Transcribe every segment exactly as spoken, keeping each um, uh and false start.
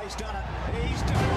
Oh, he's done it. He's done it.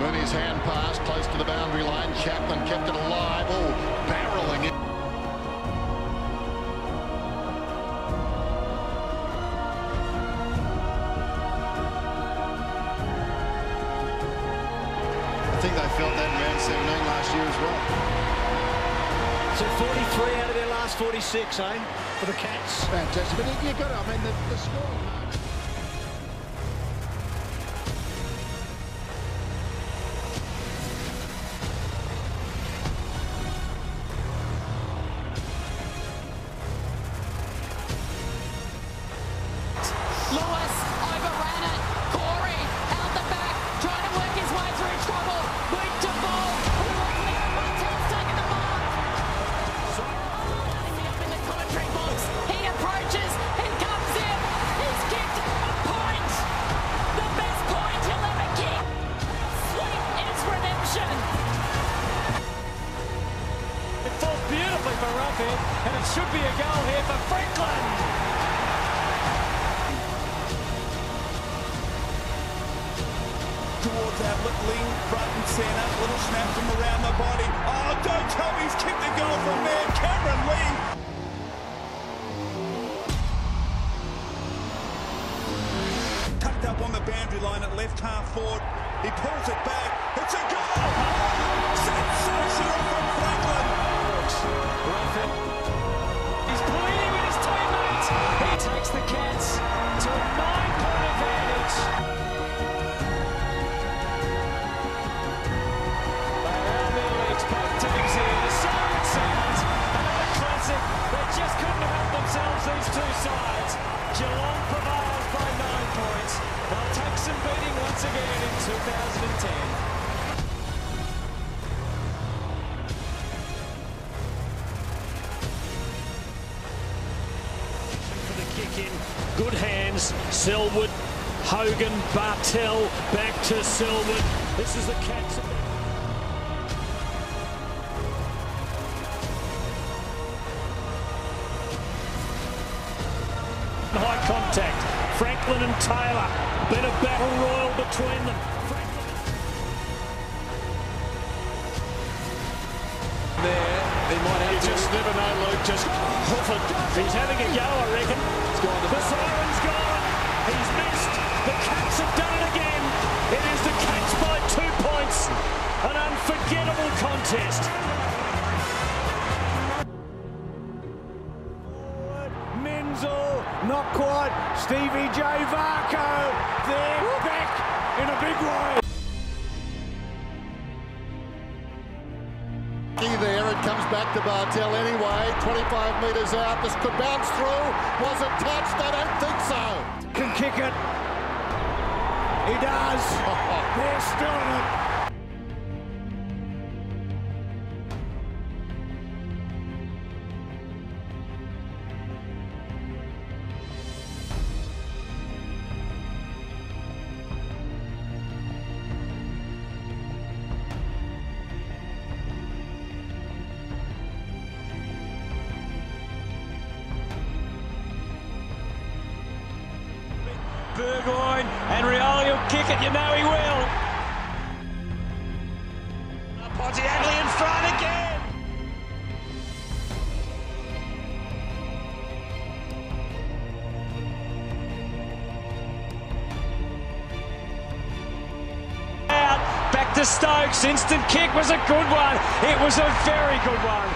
Mooney's hand pass close to the boundary line. Chapman kept it alive. Oh, barreling it. I think they felt that in round seventeen last year as well. So forty-three out of their last forty-six, eh? For the Cats. Fantastic. But you've got to, I mean, the, the score. And it should be a goal here for Franklin. Towards Ablett, Ling, front and centre. Little snap from around the body. Oh, don't tell me he's kicked a goal from there. Cameron Ling. Tucked up on the boundary line at left half forward. He pulls it back. It's a goal. Oh, sensational from Franklin. Russell, he's pleading with his teammates. He takes the Cats to a nine-point advantage. They round their legs, both teams here. The siren sounds, another classic. They just couldn't help themselves, these two sides. Geelong prevails by nine points. They'll take some beating once again in two thousand ten. Good hands, Selwood, Hogan, Bartell, back to Selwood. This is the Cats. High contact, Franklin and Taylor, bit of battle royal between them. Franklin. There, they might have you to. Just never know, Luke, just Hofford, he's having a go, I reckon. The siren's gone, he's missed, the Cats have done it again, it is the Cats by two points, an unforgettable contest. Menzel, not quite, Stevie J Varko, they're back in a big way. There. Comes back to Bartell anyway, twenty-five metres out, this could bounce through, was it touched? I don't think so. Can kick it, he does, they're still in it. Burgoyne, and Rioli will kick it, you know he will. Pottiaglio in front again. Out, back to to Stokes. Instant kick was a good one. It was a very good one.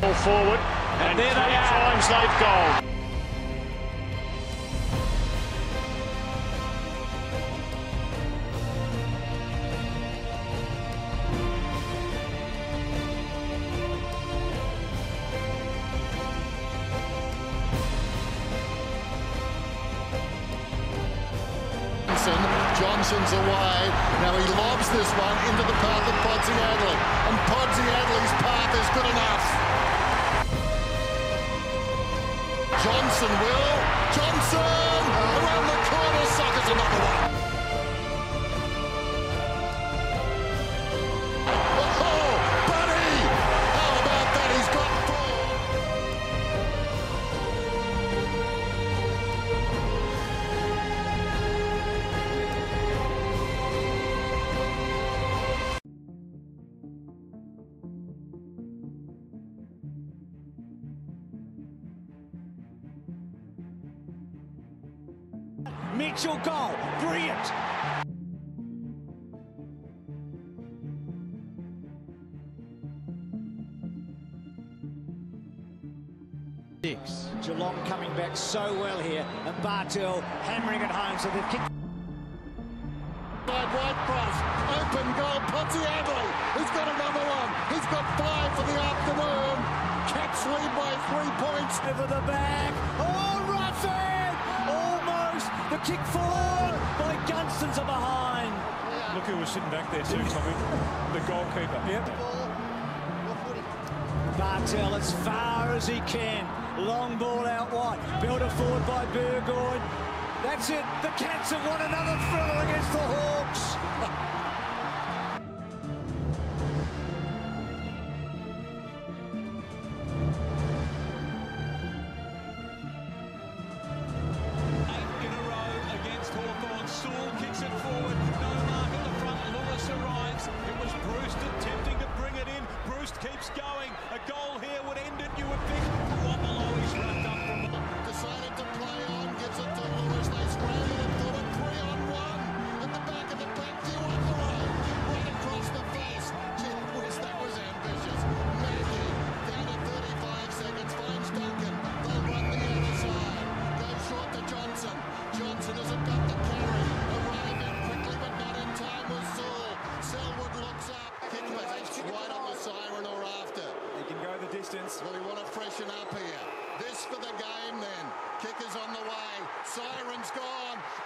Ball forward, and, and there they are. Times they've gone. Johnson's away. Now he lobs this one into the path of Podsiadly, and Podsiadly's path is good enough. Johnson will. Johnson around the corner. Suckers another one. Oh, buddy! How about that? He's got Mitchell goal, brilliant. Six. Geelong coming back so well here, and Bartell hammering it home, so they've kicked. Wide, wide cross, open goal, Pottiaglio. He's got another one. He's got five for the afternoon. Cats lead by three points. Over the back. Oh, Russell! The kick forward by Johnson's are behind. Yeah. Look who was sitting back there too, Tommy. The goalkeeper. Yep. Bartell as far as he can. Long ball out wide. Built forward by Burgoyne. That's it. The Cats have won another thriller against the Hawks. Well, we want to freshen up here. This for the game then. Kick is on the way. Siren's gone.